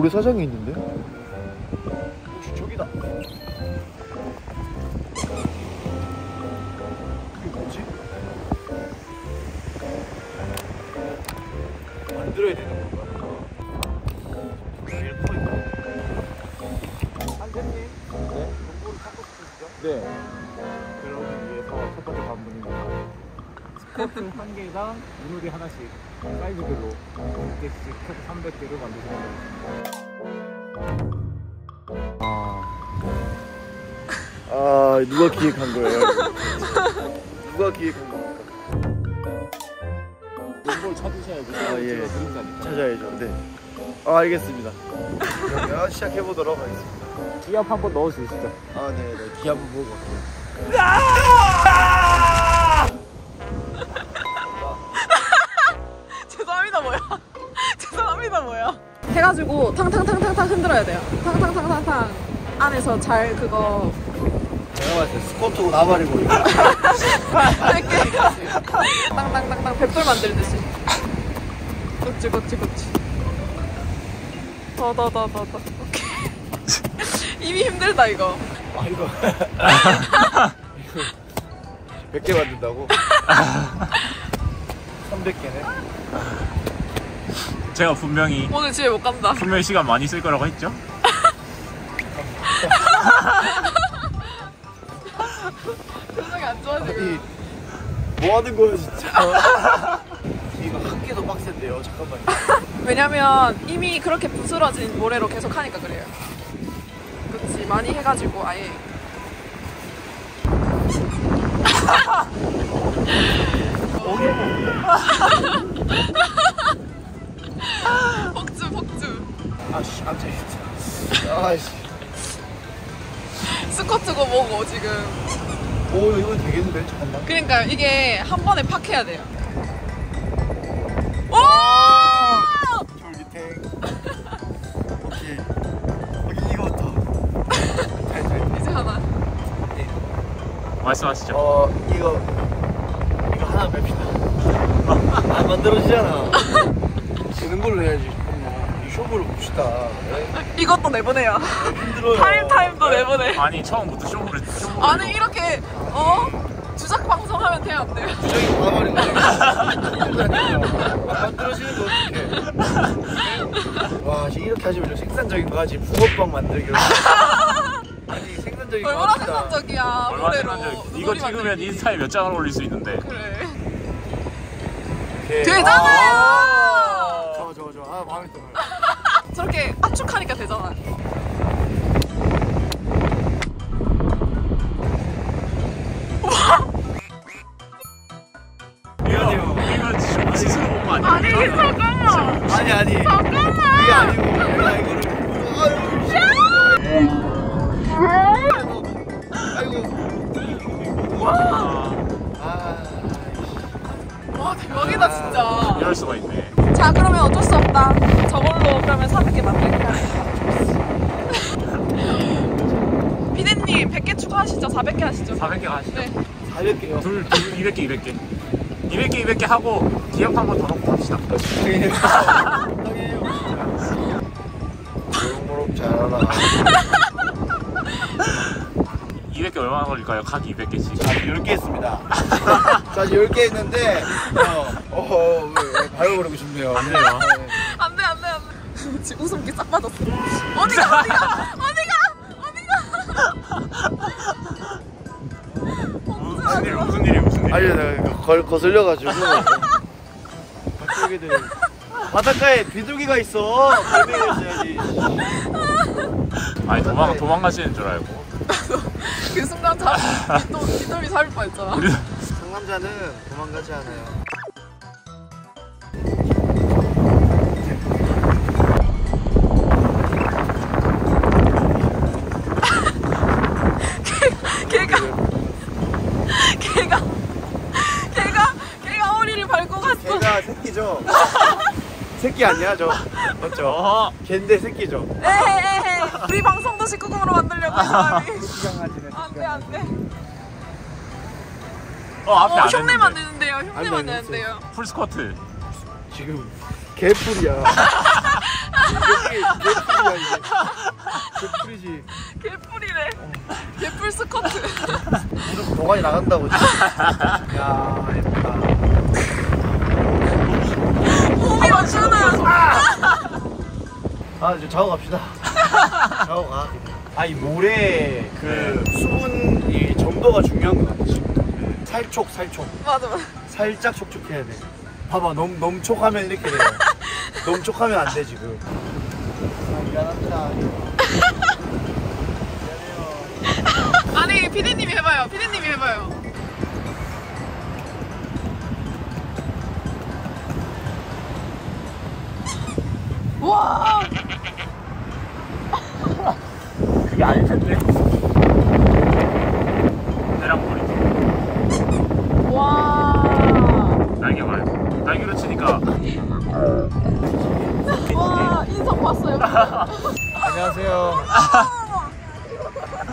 모래 사장이 있는데? 저기다. 그게 뭐지? 만들어야 되는 건가? 여기를 터있다. 한샘님. 네? 농구를 찾고 싶으시죠? 네. 그러기 위해서 첫 번째 관문입니다. 스포츠 한 개당 물놀이 하나씩 사이즈별로 100개씩 해서 300개를 만드시면 됩니다. 아, 누가 기획한 거예요? 누가 기획한 겁니까? 이걸 찾으셔야죠. 아, 예. 찾아야죠. 네. 아, 알겠습니다. 그러면 시작해보도록 하겠습니다. 기합 한번 넣어주시죠. 아, 네, 네. 기합 한번 보고 죄송합니다, 뭐야. 죄송합니다, 뭐야. 해가지고 탕탕탕탕탕 흔들어야 돼요. 탕탕탕탕탕. 안에서 잘 그거. 내가 봤을 때 스쿼트 나발이 보인다. 땅땅땅땅 뱃돌 만들듯이. 곱지 곱지 곱지. 더. 오케이. 이미 힘들다 이거. 아 이거. 이거 100개 만든다고? 300개네. 제가 분명히 오늘 집에 못 간다. 분명히 시간 많이 쓸 거라고 했죠? 표정이 안 좋아지고 뭐 하는 거야 진짜. 이거 한 개 더 빡센데요. 잠깐만요. 왜냐면 이미 그렇게 부스러진 모래로 계속 하니까 그래요. 그치 많이 해가지고 아예. 폭주. 아씨 안 되겠다. 아씨. 스쿼트고 뭐고 지금. 오 이건 되겠는데? 잠깐만. 그러니까 이게 한 번에 팍 해야 돼요. 오! 쫄깃탱. 오케이. 오케이 이거부터. 잘. 이제 하나. 네. 말씀하시죠. 이거 하나 뺍시다. 안 만들어지잖아. 되는 걸로 해야지. 이 쇼부를 봅시다. 네? 이것도 내보내요. 힘들어요. 타임도 내보내. 아니 처음부터 쇼부를 아니 이렇게 어? 주작 방송하면 돼요 안 돼요? 주작이 과말인 거예요. 만들어지는 거 어떡해. 와 이렇게 하시면 생산적인 거 하지. 붕어빵 만들기로. 아니 생산적인 거 얼마나 합시다. 생산적이야. 얼마나 생산적이야. 이거 찍으면 인스타에 몇 장을 올릴 수 있는데. 그래. 오케이. 되잖아요. 아 마음에 들어요. 저렇게 압축하니까 되잖아. 미안해요. 이거 지금 스스로 본 거 아니야? 아니 잠깐만. 아니. 잠깐만. 이게 아니고 내가 이거를. 아이고. 와 대박이다 진짜. 이럴 수가 있네. 자 그러면 어쩔 수 없다. 저걸로 그러면 400개 만들게요. 피디님 100개 추가하시죠. 400개 하시죠. 400개 하시죠. 네. 400개요. 둘 200개 하고 기억 한번 더 넣고 합시다. 당해요. 모록모록 잘하라. 200개 얼마나 걸릴까요? 각 200개씩. 자 10개 했습니다. 자 10개 했는데 바로 버리고 싶네요. 안 돼요. 안돼. 지금 웃음기 싹 빠졌어. 어디가? 무슨 일이야? 아니 내가 거슬려가지고 바닥에 바닷가에 비둘기가 있어. 발견해줘야지. 아니 도망가시는 줄 알고. 그 순간 또 기념이 살릴 뻔했잖아. 상남자는 도망가지 않아요. 걔가 허리를 밟고 갔어. 걔가 새끼죠. 새끼 아니야 저. 맞죠? 걔인데 새끼죠. 에헤헤. 우리 방송도 19금으로 만들려고 했더니. 안돼. 앞에 안 흉내만 내는데요. 풀스쿼트. 지금 개뿔이야. 개뿔이야 이게. 개뿔이지. 개뿔이래. 개뿔 스커트. 무릎 도가니 나간다고 지금. 야 예쁘다. 몸이 맞잖아요. 아 이제 자고 갑시다. 자고 가. 아 이 모래 그 수분 이 점도가 중요한 거 같지. 살촉. 맞아. 살짝 촉촉해야 돼. 봐봐, 넘촉하면 이렇게 돼요. 넘촉하면 안 돼, 지금. 아, 미안합니다. 미안해요. 아니, 피디님이 해봐요. 피디님이 해봐요. 우와! 그게 아닐 텐데. 내랑 버리지. 와 날개 봐요. 날개로 치니까 와 인성 봤어요. 안녕하세요.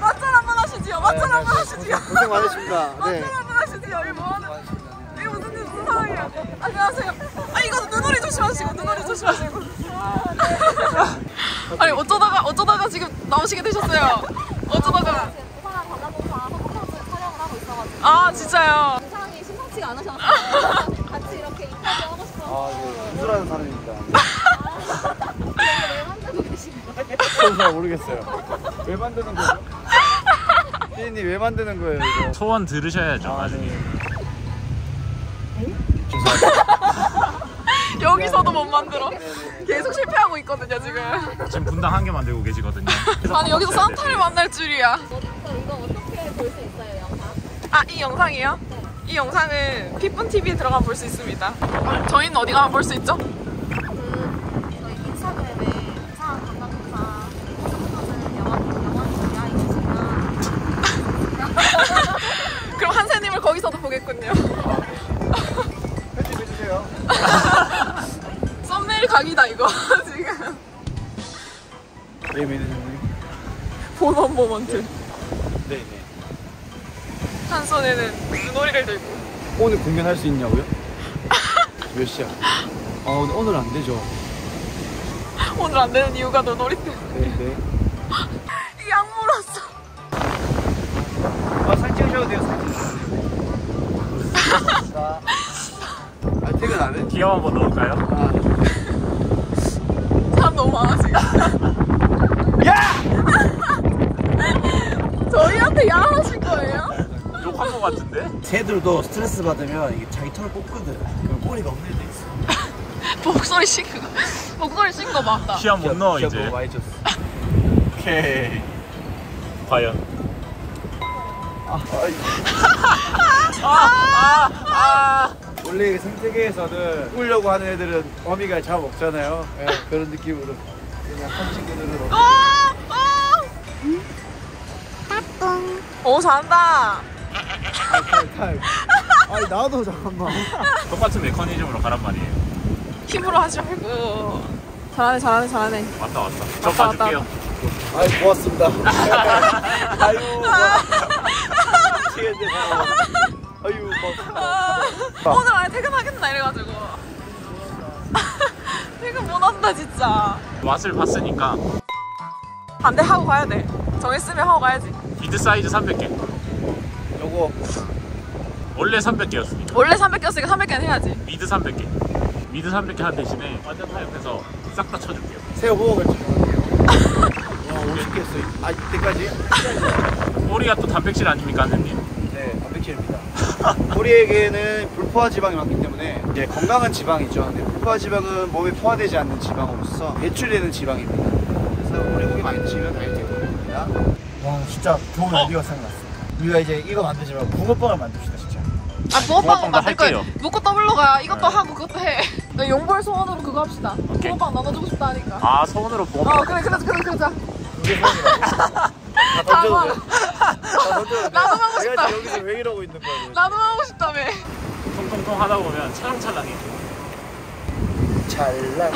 맞찰 한번 하시지요. 맞찰 한번 하시지요. 고생 많으십니다. 맞찰 한번 하시지요. 이게 뭐하는 이게 무슨 일 무슨 상황이에요. 안녕하세요. 아 이거 눈오리 조심하시고 눈오리 조심하시고. 아니 어쩌다가 지금 나오시게 되셨어요. 어쩌다가 부산항 바다공사 허브컵을 촬영을 하고 있어가지고. 아 진짜요. 안 하셨어요. 같이 이렇게 인터뷰하고 싶어서. 아, 수술하는 사람입니다. 왜 만들고 계신 거예요? 저는 잘 모르겠어요. 왜 만드는 거예요? 피디님 왜 만드는 거예요? 이거? 소원 들으셔야죠. 아, 나중에. 응? 죄송합니다. 여기서도 못 만들어. 계속 실패하고 있거든요 지금. 지금 분당 한 개 만들고 계시거든요. 아니 여기서 산타를 만날 줄이야. 이거 어떻게 볼 수 있어요 영상? 아 이 영상이요? 네. 이 영상은 핏분TV에 들어가 볼 수 있습니다. 저희는 어디 가면 볼 수 있죠? 저희 인스타그램에 부산 관광공사 포스터는 영원히 야이시나. 그럼 한세님을 거기서도 보겠군요. 편집해주세요. 썸네일 각이다 이거 지금. 네 매니저님. 본원모먼트. 네네. 한 손에는 눈오리를 들고. 오늘 공연할 수 있냐고요? 몇 시야? 아 오늘 안 되죠. 오늘 안 되는 이유가 눈오리 때문에. 네네. 이게 안 물었어. 아 사진 찍으셔도 돼요. 사진 찍으셔도 돼요. 아 퇴근 안 해? 기업 한번 넣을까요? 아. 사람 너무 많아 지금. 야! 저희한테 야 하실 거예요? 한 것 같은데? 새들도 스트레스 받으면 이게 자기 털을 뽑거든. 그럼 꼬리가 없는 애도 있어. 목소리 씻고 목소리 씻는 거 맞다. 시야 못 넣어 이제. 너무 많이 줬어. 오케이. 과연. 원래 생태계에서는 꾸려고 하는 애들은 어미가 잘 먹잖아요. 네, 그런 느낌으로 그냥 한 친구들은. 오 잘한다. 탈. 아니 나도 잠깐만. 똑같은 메커니즘으로 가란 말이에요. 힘으로 하지 말고. 잘하네. 왔다. 저 봐줄게요. 아이 고맙습니다. 아유. 미치겠네. 아유. 오늘 아예 퇴근하겠나 이래가지고. 퇴근 못한다 진짜. 맛을 봤으니까. 반대 하고 가야 돼. 정했으면 하고 가야지. 미드 사이즈 300개. 요거 원래 300개였으니까 300개는 해야지. 미드 300개 한 대신에 완전 다 옆에서 싹 다 쳐줄게요. 새우 호흡을 주셔야 돼요. 와 50개였어요 아 이때까지? 꼬리가 또 단백질 아닙니까 선생님? 네 단백질입니다. 꼬리에게는 불포화 지방이 많기 때문에 이제 건강한 지방이죠. 근데 불포화 지방은 몸에 포화되지 않는 지방으로서 배출되는 지방입니다. 그래서 꼬리 고기 많이 드시면 다이어트에 도움이 됩니다. 와 진짜 좋은 아이디어가 생각났어. 우리가 이제 이거 만들지 말고 붕어빵을 만듭시다 진짜. 아 붕어빵은 만들 거예요. 먹고 더블로 가. 이것도 네. 하고 그것도 해. 너 용벌 소원으로 그거 합시다. 오케이. 붕어빵 나눠주고 싶다 하니까. 아 소원으로 붕어빵. 어 그러자. 그게 소원이야. 나 던져도 돼. 나도 하고 싶다. 내가 여기서 왜 이러고 있는 거야. 나도 하고 싶다며. 통통통 하다 보면 찰랑찰랑해. 찰랑.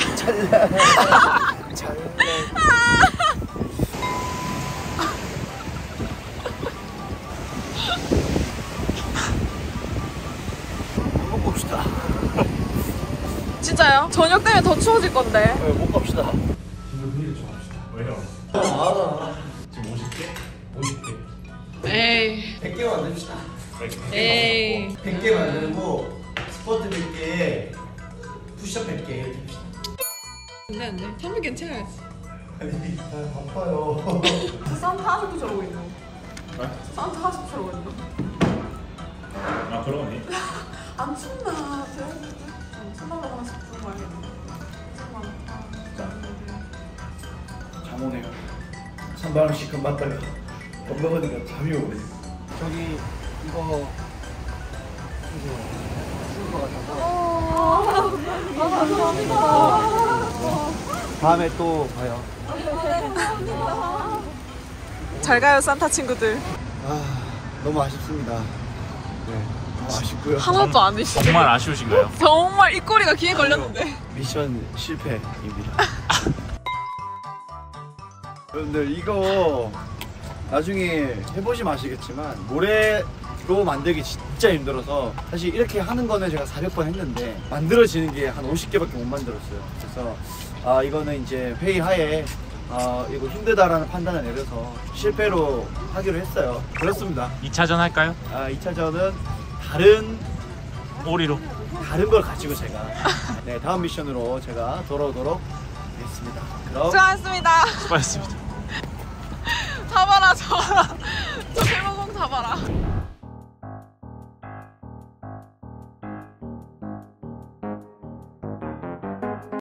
진짜요? 저녁 때문에 더 추워질 건데. 네, 못 갑시다. 지금 분위기 좀 합시다. 왜요? 지금 50개? 50개. 에이. 100개 만듭시다. 100개. 에이. 100개 만들고 스쿼트 100개, 푸시업 100개 이렇게 합시다. 근데 안 돼. 3분 괜찮아야지. 아니, 바빠요. 저 산타 하수구 저러고 있나? 네? 산타 하수구 저러고 있나? 아, 그러네. 안 춥나? 천만원 하나씩 부르고 알겠네. 잠오네요. 3만원씩 금받다가 건너가니까 잠이 오네. 저기 이거 죽을 것 같아서. 감사합니다. 다음에 또 봐요. 잘 가요, 산타 친구들. 아, 너무 아쉽습니다. 네. 아쉽고요. 하나도 안 되시죠? 정말 아쉬우신가요? 정말 입꼬리가 귀에 걸렸는데. 미션 실패입니다. 여러분들 이거 나중에 해보시면 아시겠지만 모래로 만들기 진짜 힘들어서 사실 이렇게 하는 거는 제가 400번 했는데 만들어지는 게 한 50개밖에 못 만들었어요. 그래서 아 이거는 이제 회의하에 이거 힘들다라는 판단을 내려서 실패로 하기로 했어요. 그렇습니다. 2차전 할까요? 아 2차전은 다른 오리로 다른 걸 가지고 제가 네 다음 미션으로 제가 돌아오도록 하겠습니다. 그럼 수고하셨습니다. 수고하셨습니다. 잡아라 잡아라 저 개모공 잡아라.